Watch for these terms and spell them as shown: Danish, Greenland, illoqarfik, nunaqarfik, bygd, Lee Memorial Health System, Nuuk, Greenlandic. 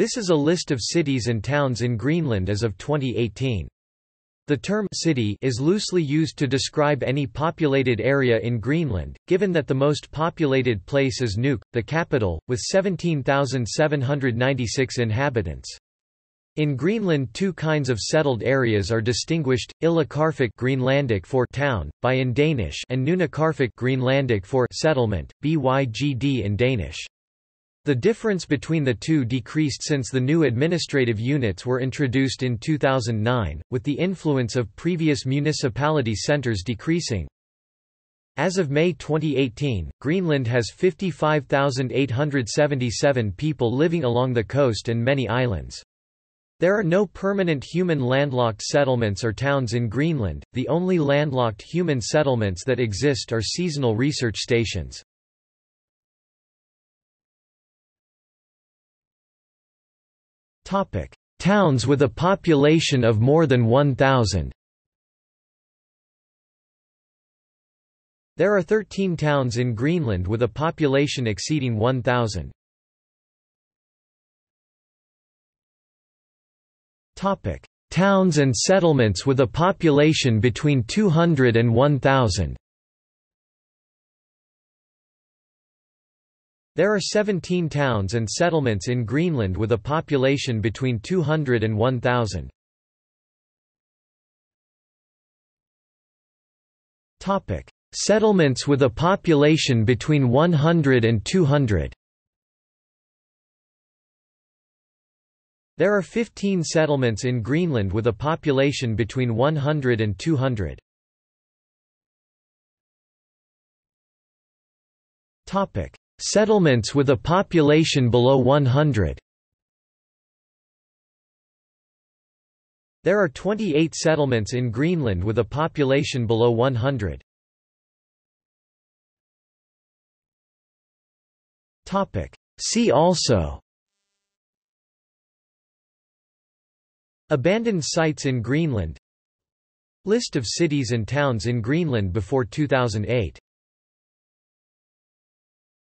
This is a list of cities and towns in Greenland as of 2018. The term city is loosely used to describe any populated area in Greenland, given that the most populated place is Nuuk, the capital, with 17,796 inhabitants. In Greenland, two kinds of settled areas are distinguished: illoqarfik (Greenlandic for town, by in Danish) and nunaqarfik (Greenlandic for settlement, bygd in Danish). The difference between the two decreased since the new administrative units were introduced in 2009, with the influence of previous municipality centers decreasing. As of May 2018, Greenland has 55,877 people living along the coast and many islands. There are no permanent human landlocked settlements or towns in Greenland. The only landlocked human settlements that exist are seasonal research stations. Topic: Towns with a population of more than 1,000. There are 13 towns in Greenland with a population exceeding 1,000. Topic: Towns and settlements with a population between 200 and 1,000. There are 17 towns and settlements in Greenland with a population between 200 and 1,000. Topic: Settlements with a population between 100 and 200. There are 15 settlements in Greenland with a population between 100 and 200. Topic: Settlements with a population below 100. There are 28 settlements in Greenland with a population below 100. Topic: See also: Abandoned sites in Greenland, List of cities and towns in Greenland before 2008.